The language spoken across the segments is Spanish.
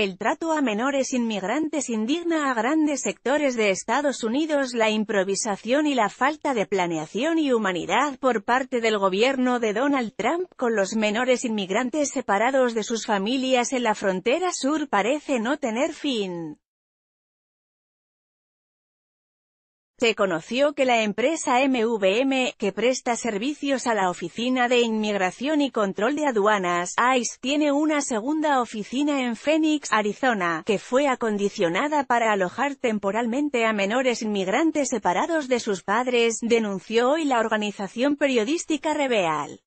El trato a menores inmigrantes indigna a grandes sectores de Estados Unidos. La improvisación y la falta de planeación y humanidad por parte del gobierno de Donald Trump con los menores inmigrantes separados de sus familias en la frontera sur parece no tener fin. Se conoció que la empresa MVM, que presta servicios a la Oficina de Inmigración y Control de Aduanas, ICE, tiene una segunda oficina en Phoenix, Arizona, que fue acondicionada para alojar temporalmente a menores inmigrantes separados de sus padres, denunció hoy la organización periodística Reveal.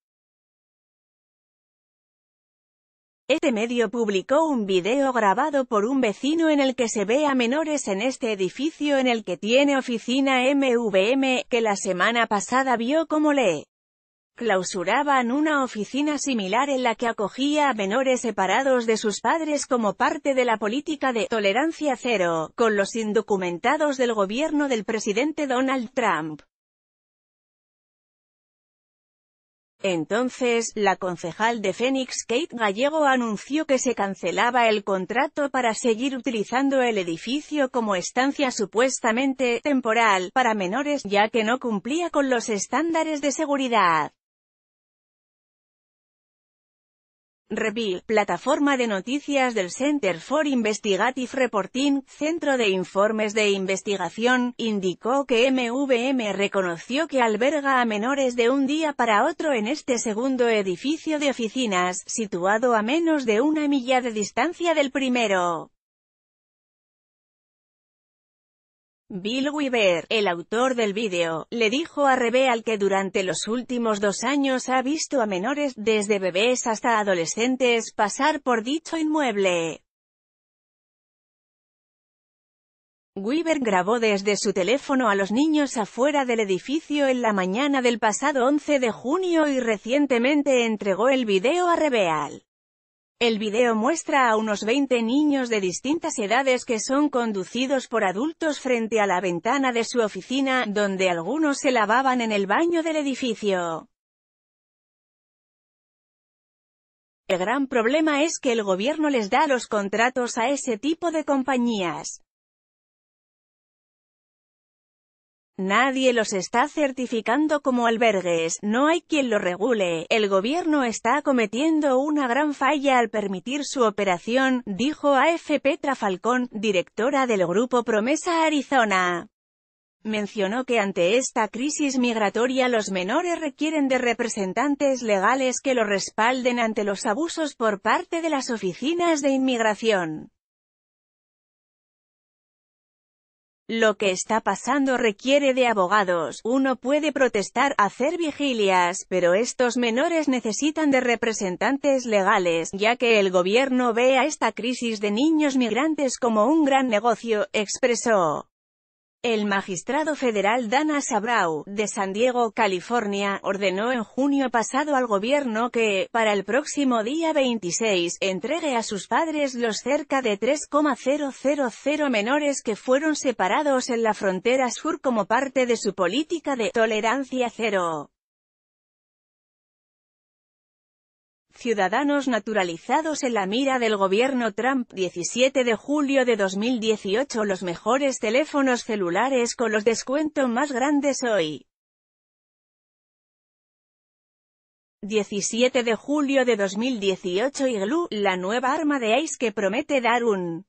Este medio publicó un video grabado por un vecino en el que se ve a menores en este edificio en el que tiene oficina MVM, que la semana pasada vio cómo le clausuraban una oficina similar en la que acogía a menores separados de sus padres como parte de la política de «tolerancia cero» con los indocumentados del gobierno del presidente Donald Trump. Entonces, la concejal de Phoenix, Kate Gallego, anunció que se cancelaba el contrato para seguir utilizando el edificio como estancia supuestamente temporal para menores, ya que no cumplía con los estándares de seguridad. Reveal, plataforma de noticias del Center for Investigative Reporting, Centro de Informes de Investigación, indicó que MVM reconoció que alberga a menores de un día para otro en este segundo edificio de oficinas, situado a menos de una milla de distancia del primero. Bill Weaver, el autor del vídeo, le dijo a Reveal que durante los últimos 2 años ha visto a menores, desde bebés hasta adolescentes, pasar por dicho inmueble. Weaver grabó desde su teléfono a los niños afuera del edificio en la mañana del pasado 11 de junio y recientemente entregó el vídeo a Reveal. El video muestra a unos 20 niños de distintas edades que son conducidos por adultos frente a la ventana de su oficina, donde algunos se lavaban en el baño del edificio. El gran problema es que el gobierno les da los contratos a ese tipo de compañías. Nadie los está certificando como albergues, no hay quien lo regule, el gobierno está cometiendo una gran falla al permitir su operación, dijo AFP Trafalcón, directora del grupo Promesa Arizona. Mencionó que ante esta crisis migratoria los menores requieren de representantes legales que los respalden ante los abusos por parte de las oficinas de inmigración. Lo que está pasando requiere de abogados, uno puede protestar, hacer vigilias, pero estos menores necesitan de representantes legales, ya que el gobierno ve a esta crisis de niños migrantes como un gran negocio, expresó. El magistrado federal Dana Sabraw, de San Diego, California, ordenó en junio pasado al gobierno que, para el próximo día 26, entregue a sus padres los cerca de 3,000 menores que fueron separados en la frontera sur como parte de su política de «tolerancia cero». Ciudadanos naturalizados en la mira del gobierno Trump. 17 de julio de 2018. Los mejores teléfonos celulares con los descuentos más grandes hoy. 17 de julio de 2018. Igloo, la nueva arma de ICE que promete dar un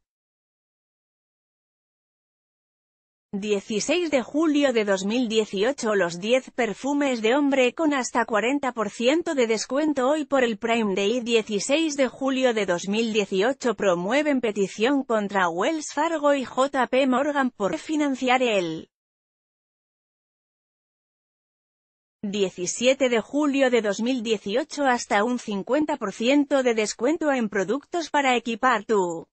16 de julio de 2018. Los 10 perfumes de hombre con hasta 40% de descuento hoy por el Prime Day. 16 de julio de 2018. Promueven petición contra Wells Fargo y JP Morgan por financiar el 17 de julio de 2018 hasta un 50% de descuento en productos para equipar tu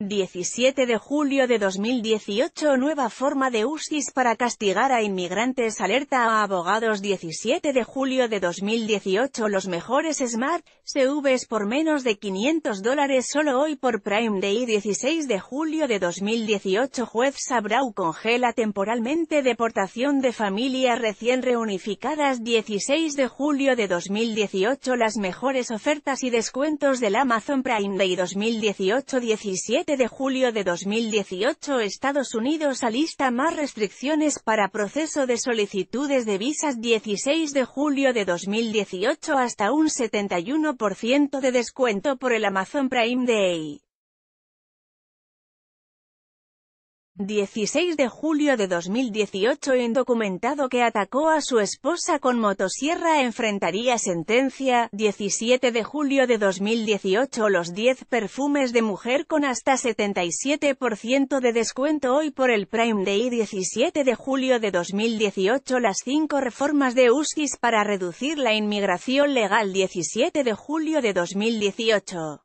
17 de julio de 2018 Nueva forma de USCIS para castigar a inmigrantes alerta a abogados. 17 de julio de 2018 Los mejores Smart CVs por menos de $500 solo hoy por Prime Day. 16 de julio de 2018 Juez Sabraw congela temporalmente deportación de familias recién reunificadas. 16 de julio de 2018 Las mejores ofertas y descuentos del Amazon Prime Day 2018. 17 de julio de 2018 Estados Unidos alista más restricciones para proceso de solicitudes de visas. 16 de julio de 2018 Hasta un 71% de descuento por el Amazon Prime Day. 16 de julio de 2018 Indocumentado que atacó a su esposa con motosierra enfrentaría sentencia. 17 de julio de 2018 Los 10 perfumes de mujer con hasta 77% de descuento hoy por el Prime Day. 17 de julio de 2018 Las 5 reformas de USCIS para reducir la inmigración legal. 17 de julio de 2018